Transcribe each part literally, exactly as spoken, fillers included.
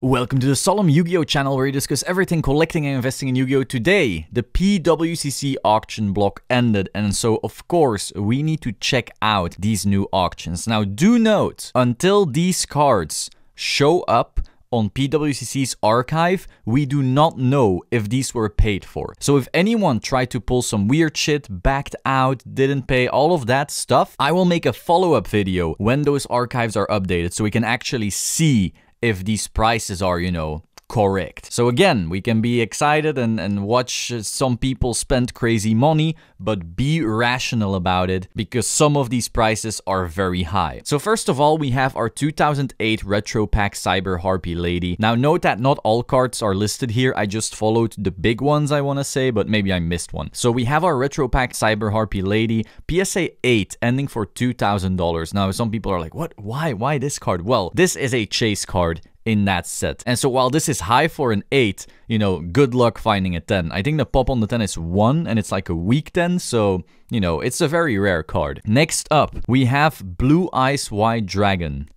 Welcome to the Solemn Yu-Gi-Oh! Channel, where we discuss everything collecting and investing in Yu-Gi-Oh! Today, the P W C C auction block ended, and so of course we need to check out these new auctions. Now do note, until these cards show up on P W C C's archive, we do not know if these were paid for. So if anyone tried to pull some weird shit, backed out, didn't pay, all of that stuff, I will make a follow-up video when those archives are updated so we can actually see if these prices are, you know, correct. So again, we can be excited and, and watch some people spend crazy money, but be rational about it because some of these prices are very high. So first of all, we have our two thousand eight Retro Pack Cyber Harpy Lady. Now note that not all cards are listed here. I just followed the big ones, I want to say, but maybe I missed one. So we have our Retro Pack Cyber Harpy Lady, P S A eight, ending for two thousand dollars. Now some people are like, what? Why? Why this card? Well, this is a chase card in that set. And so while this is high for an eight, you know, good luck finding a ten. I think the pop on the ten is one and it's like a weak ten, so, you know, it's a very rare card. Next up, we have Blue Eyes White Dragon,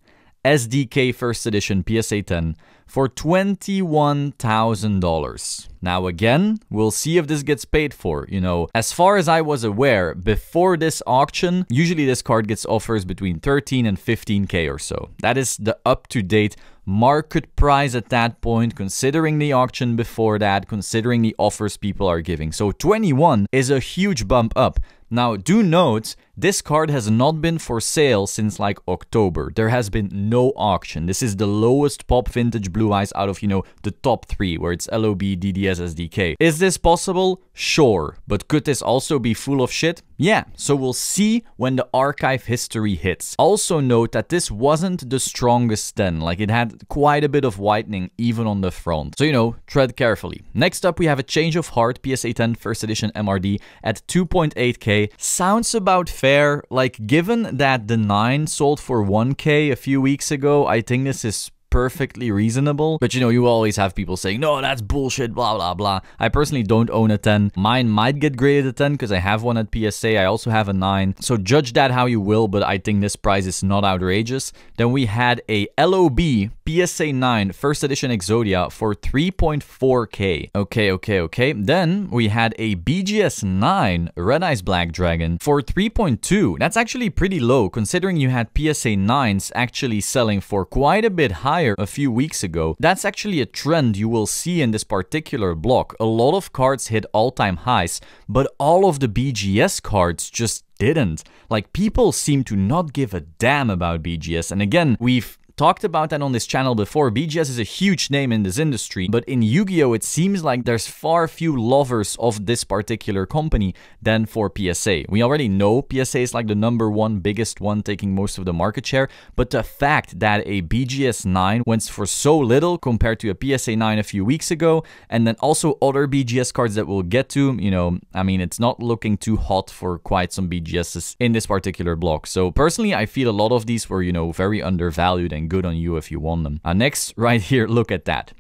S D K first edition, P S A ten, for twenty-one thousand dollars. Now again, we'll see if this gets paid for, you know. As far as I was aware, before this auction, usually this card gets offers between thirteen and fifteen K or so. That is the up-to-date market price at that point, considering the auction before that, considering the offers people are giving. So twenty-one is a huge bump up. Now do note, this card has not been for sale since like October. There has been no auction. This is the lowest pop vintage Blue Eyes out of, you know, the top three, where it's L O B, D D S, S D K. Is this possible? Sure. But could this also be full of shit? Yeah. So we'll see when the archive history hits. Also note that this wasn't the strongest ten. Like, it had quite a bit of whitening even on the front. So, you know, tread carefully. Next up, we have a Change of Heart, P S A ten, first edition, M R D at two point eight K. Sounds about fair. Like, given that the nine sold for one K a few weeks ago, I think this is perfectly reasonable. But, you know, you always have people saying, no, that's bullshit, blah, blah, blah. I personally don't own a ten. Mine might get graded a ten because I have one at P S A. I also have a nine. So judge that how you will, but I think this price is not outrageous. Then we had a L O B P S A nine first edition Exodia for three point four K. Okay, okay, okay. Then we had a B G S nine Red Eyes Black Dragon for three point two. That's actually pretty low considering you had P S A nines actually selling for quite a bit higher a few weeks ago. That's actually a trend you will see in this particular block. A lot of cards hit all-time highs, but all of the B G S cards just didn't. Like, people seem to not give a damn about B G S. And again, we've talked about that on this channel before. B G S is a huge name in this industry, but in Yu-Gi-Oh! It seems like there's far few lovers of this particular company than for P S A. We already know P S A is like the number one biggest one, taking most of the market share, but the fact that a B G S nine went for so little compared to a P S A nine a few weeks ago, and then also other B G S cards that we'll get to, you know, I mean, it's not looking too hot for quite some B G Ss in this particular block. So personally, I feel a lot of these were, you know, very undervalued and good on you if you want them. Uh, next, right here, look at that.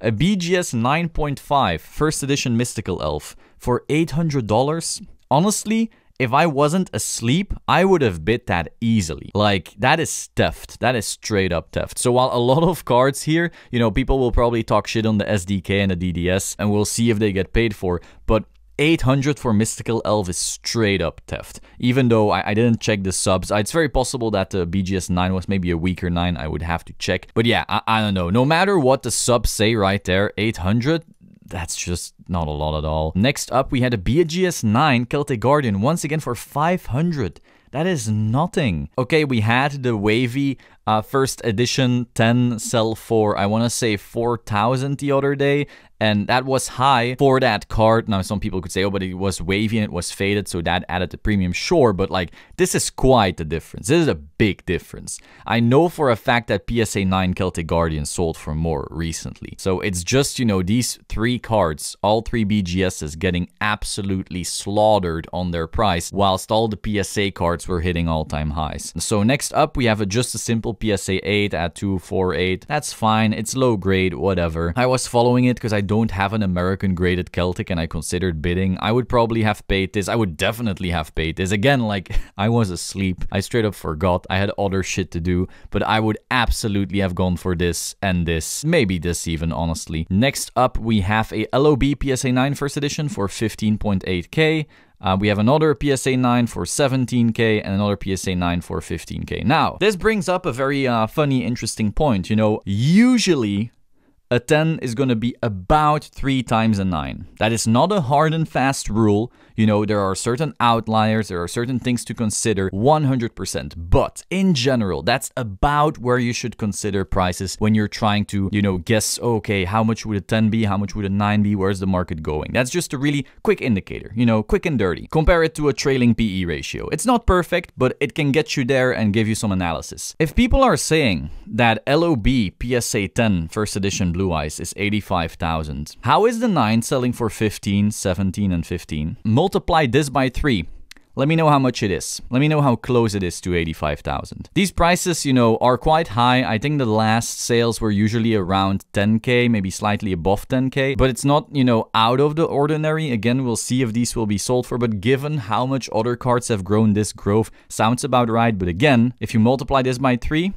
A B G S nine point five first edition Mystical Elf for eight hundred dollars. Honestly, if I wasn't asleep, I would have bid that easily. Like, that is theft. That is straight up theft. So while a lot of cards here, you know, people will probably talk shit on the S D K and the D D S, and we'll see if they get paid for, but eight hundred for Mystical Elf is straight up theft. Even though I, I didn't check the subs, it's very possible that the B G S nine was maybe a weaker nine. I would have to check. But yeah, I, I don't know. No matter what the subs say right there, eight hundred, that's just not a lot at all. Next up, we had a B G S nine Celtic Guardian, once again for five hundred. That is nothing. Okay, we had the wavy uh, first edition ten sell for, I want to say, four thousand the other day. And that was high for that card. Now, some people could say, oh, but it was wavy and it was faded, so that added the premium. Sure, but like, this is quite the difference. This is a big difference. I know for a fact that P S A nine Celtic Guardian sold for more recently. So it's just, you know, these three cards, all three B G Ss getting absolutely slaughtered on their price, whilst all the P S A cards were hitting all-time highs. So next up, we have a just a simple P S A eight at two forty-eight. That's fine. It's low grade, whatever. I was following it because I don't have an American graded Celtic and I considered bidding, I would probably have paid this. I would definitely have paid this. Again, like, I was asleep. I straight up forgot. I had other shit to do, but I would absolutely have gone for this and this. Maybe this even, honestly. Next up, we have a L O B P S A nine first edition for fifteen point eight K. Uh, we have another P S A nine for seventeen K and another P S A nine for fifteen K. Now, this brings up a very uh, funny, interesting point. You know, usually a ten is going to be about three times a nine. That is not a hard and fast rule. You know, there are certain outliers, there are certain things to consider one hundred percent. But in general, that's about where you should consider prices when you're trying to, you know, guess, okay, how much would a ten be? How much would a nine be? Where's the market going? That's just a really quick indicator, you know, quick and dirty. Compare it to a trailing P E ratio. It's not perfect, but it can get you there and give you some analysis. If people are saying that L O B P S A ten first edition Blue Eyes is eighty-five thousand. How is the nine selling for fifteen, seventeen, and fifteen? Multiply this by three. Let me know how much it is. Let me know how close it is to eighty-five thousand. These prices, you know, are quite high. I think the last sales were usually around ten K, maybe slightly above ten K, but it's not, you know, out of the ordinary. Again, we'll see if these will be sold for, but given how much other cards have grown, this growth sounds about right. But again, if you multiply this by three,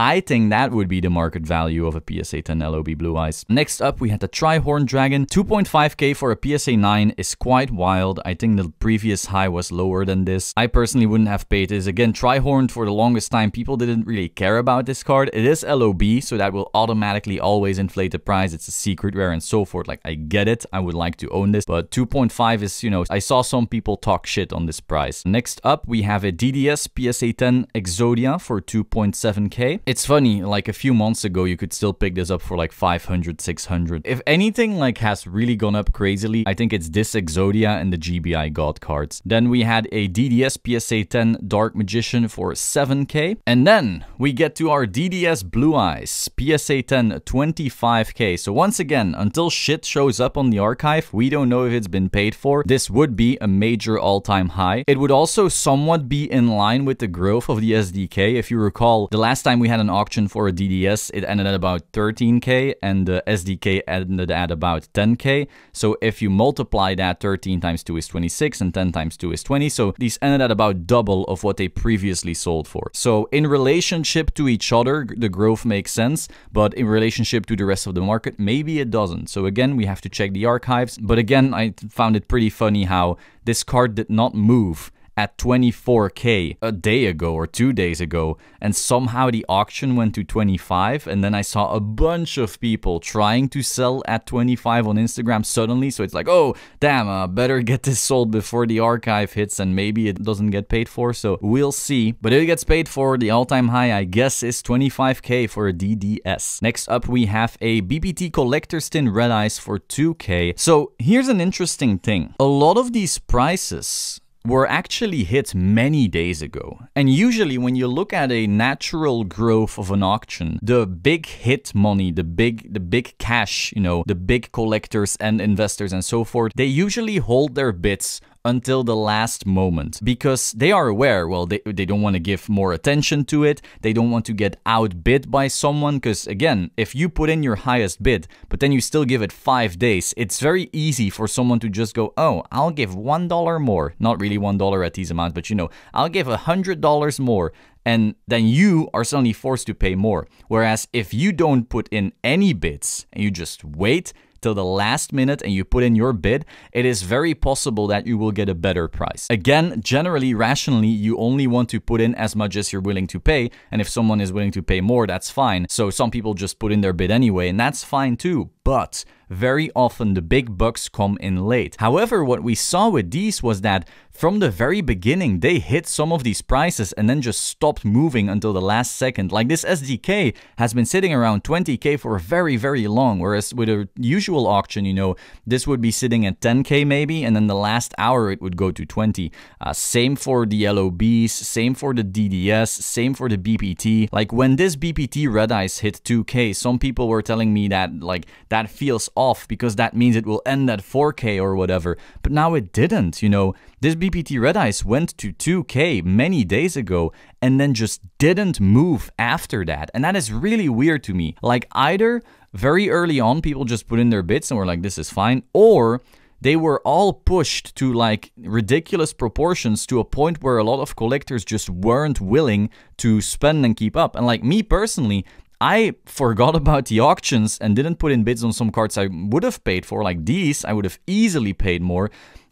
I think that would be the market value of a P S A ten L O B Blue Eyes. Next up, we had the Trihorn Dragon. two point five K for a P S A nine is quite wild. I think the previous high was lower than this. I personally wouldn't have paid this. Again, Trihorn, for the longest time, people didn't really care about this card. It is L O B, so that will automatically always inflate the price. It's a secret rare and so forth. Like, I get it. I would like to own this, but two point five is, you know, I saw some people talk shit on this price. Next up, we have a D D S P S A ten Exodia for two point seven K. It's funny, like a few months ago, you could still pick this up for like five hundred, six hundred. If anything like has really gone up crazily, I think it's this Exodia and the G B I God cards. Then we had a D D S P S A ten Dark Magician for seven K. And then we get to our D D S Blue Eyes P S A ten twenty-five K. So once again, until shit shows up on the archive, we don't know if it's been paid for. This would be a major all-time high. It would also somewhat be in line with the growth of the S D K. If you recall, the last time we had an auction for a D D S, it ended at about thirteen K and the S D K ended at about ten K. So if you multiply that, thirteen times two is twenty-six and ten times two is twenty. So these ended at about double of what they previously sold for. So in relationship to each other, the growth makes sense, but in relationship to the rest of the market, maybe it doesn't. So again, we have to check the archives. But again, I found it pretty funny how this card did not move at twenty-four K a day ago or two days ago, and somehow the auction went to twenty-five, and then I saw a bunch of people trying to sell at twenty-five on Instagram suddenly. So it's like, oh damn, uh, better get this sold before the archive hits and maybe it doesn't get paid for, so we'll see. But if it gets paid for, the all-time high, I guess, is twenty-five K for a D D S. Next up, we have a B P T Collector's Tin Red Eyes for two K. So here's an interesting thing. A lot of these prices were actually hit many days ago. And usually when you look at a natural growth of an auction, the big hit money, the big the big cash, you know, the big collectors and investors and so forth, they usually hold their bids until the last moment because they are aware, well, they, they don't want to give more attention to it. They don't want to get outbid by someone because, again, if you put in your highest bid, but then you still give it five days, it's very easy for someone to just go, oh, I'll give one dollar more. Not really one dollar at these amounts, but, you know, I'll give one hundred dollars more. And then you are suddenly forced to pay more. Whereas if you don't put in any bids and you just wait till the last minute and you put in your bid, it is very possible that you will get a better price. Again, generally, rationally, you only want to put in as much as you're willing to pay. And if someone is willing to pay more, that's fine. So some people just put in their bid anyway, and that's fine too. But very often the big bucks come in late. However, what we saw with these was that from the very beginning, they hit some of these prices and then just stopped moving until the last second. Like this S D K has been sitting around twenty K for very, very long. Whereas with a usual auction, you know, this would be sitting at ten K maybe, and then the last hour it would go to twenty. Uh, same for the L O Bs, same for the D D S, same for the B P T. Like when this B P T Red Eyes hit two K, some people were telling me that like that feels off because that means it will end at four K or whatever. But now it didn't, you know. This B P T Red Eyes went to two K many days ago and then just didn't move after that. And that is really weird to me. Like either very early on, people just put in their bids and were like, this is fine. Or they were all pushed to like ridiculous proportions to a point where a lot of collectors just weren't willing to spend and keep up. And like me personally, I forgot about the auctions and didn't put in bids on some cards I would have paid for. Like these, I would have easily paid more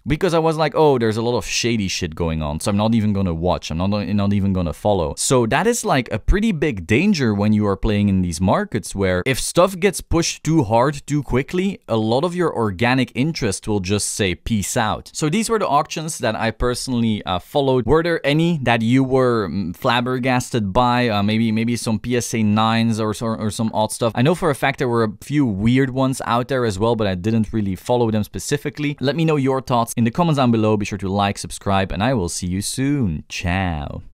because I was like, oh, there's a lot of shady shit going on. So I'm not even going to watch. I'm not, not even going to follow. So that is like a pretty big danger when you are playing in these markets where if stuff gets pushed too hard too quickly, a lot of your organic interest will just say peace out. So these were the auctions that I personally uh, followed. Were there any that you were flabbergasted by? Uh, maybe maybe some P S A nines or, or, or some odd stuff. I know for a fact there were a few weird ones out there as well, but I didn't really follow them specifically. Let me know your thoughts in the comments down below. Be sure to like, subscribe, and I will see you soon. Ciao.